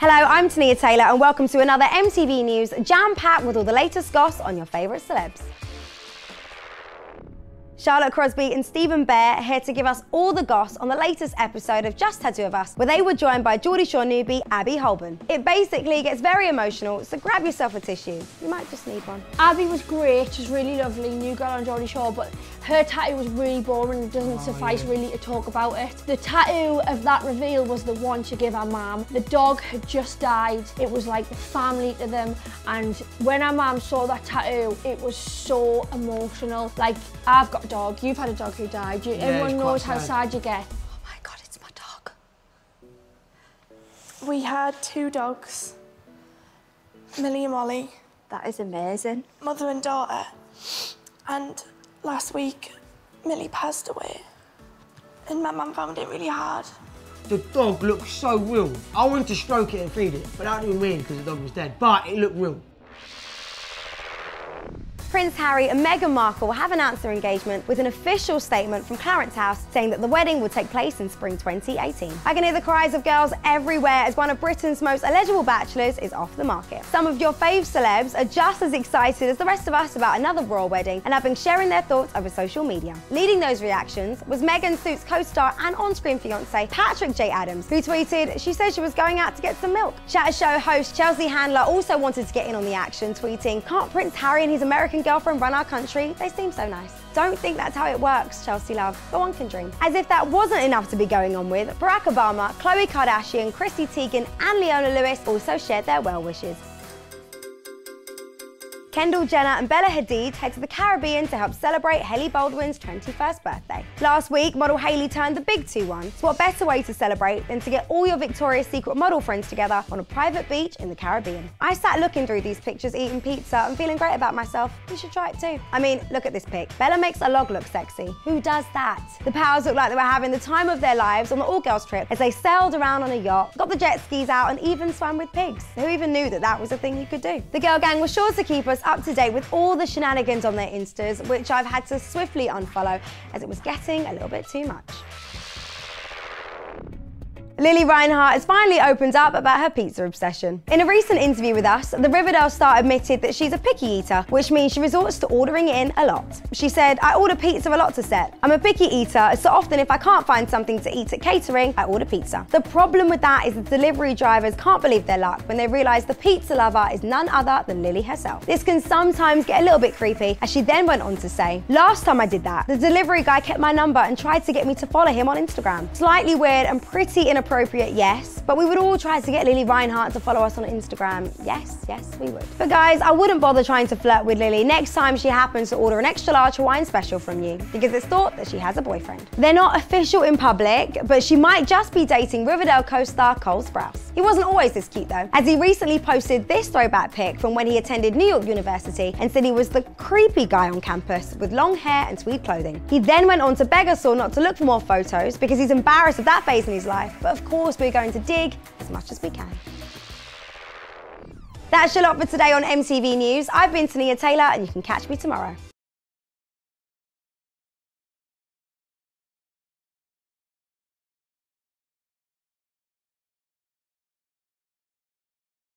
Hello, I'm Tinea Taylor and welcome to another MTV News jam-packed with all the latest goss on your favourite celebs. Charlotte Crosby and Stephen Bear are here to give us all the goss on the latest episode of Just Tattoo of Us, where they were joined by Geordie Shore newbie Abbie Holborn. It basically gets very emotional, so grab yourself a tissue. You might just need one. Abbie was great, she's really lovely, new girl on Geordie Shore, but her tattoo was really boring and doesn't suffice really to talk about it. The tattoo of that reveal was the one she gave her mum. The dog had just died. It was like family to them, and when her mum saw that tattoo, it was so emotional. Like, I've got a dog, you've had a dog who died, everyone knows how sad you get. Oh my God, it's my dog. We had two dogs, Millie and Molly. That is amazing. Mother and daughter. And last week, Millie passed away, and my mum found it really hard. The dog looked so real. I wanted to stroke it and feed it, but that didn't mean because the dog was dead, but it looked real. Prince Harry and Meghan Markle have announced their engagement with an official statement from Clarence House saying that the wedding will take place in spring 2018. I can hear the cries of girls everywhere as one of Britain's most eligible bachelors is off the market. Some of your fave celebs are just as excited as the rest of us about another royal wedding and have been sharing their thoughts over social media. Leading those reactions was Meghan Suits co-star and on-screen fiancé Patrick J Adams, who tweeted, "She said she was going out to get some milk." Chatter Show host Chelsea Handler also wanted to get in on the action, tweeting, "Can't Prince Harry and his American girlfriend run our country? They seem so nice." Don't think that's how it works, Chelsea love, but one can dream. As if that wasn't enough to be going on with, Barack Obama, Khloe Kardashian, Chrissy Teigen and Leona Lewis also shared their well wishes. Kendall Jenner and Bella Hadid head to the Caribbean to help celebrate Hailey Baldwin's 21st birthday. Last week, model Hailey turned the big 2-1, so what better way to celebrate than to get all your Victoria's Secret model friends together on a private beach in the Caribbean. I sat looking through these pictures eating pizza and feeling great about myself. You should try it too. I mean, look at this pic. Bella makes a log look sexy. Who does that? The pals look like they were having the time of their lives on the all-girls trip as they sailed around on a yacht, got the jet skis out and even swam with pigs. Who even knew that that was a thing you could do? The girl gang was sure to keep us up to date with all the shenanigans on their Instas, which I've had to swiftly unfollow as it was getting a little bit too much. Lili Reinhart has finally opened up about her pizza obsession. In a recent interview with us, the Riverdale star admitted that she's a picky eater, which means she resorts to ordering in a lot. She said, "I order pizza a lot to set. I'm a picky eater, so often if I can't find something to eat at catering, I order pizza." The problem with that is the delivery drivers can't believe their luck when they realise the pizza lover is none other than Lili herself. This can sometimes get a little bit creepy, as she then went on to say, "Last time I did that, the delivery guy kept my number and tried to get me to follow him on Instagram." Slightly weird and pretty inappropriate. Appropriate, yes, but we would all try to get Lili Reinhart to follow us on Instagram. Yes, yes, we would. But guys, I wouldn't bother trying to flirt with Lili next time she happens to order an extra large Hawaiian special from you, because it's thought that she has a boyfriend. They're not official in public, but she might just be dating Riverdale co-star Cole Sprouse. He wasn't always this cute though, as he recently posted this throwback pic from when he attended New York University and said he was the creepy guy on campus with long hair and tweed clothing. He then went on to beg us all not to look for more photos because he's embarrassed of that phase in his life, but of course, we're going to dig as much as we can. That's your lot for today on MTV News. I've been Tinea Taylor and you can catch me tomorrow.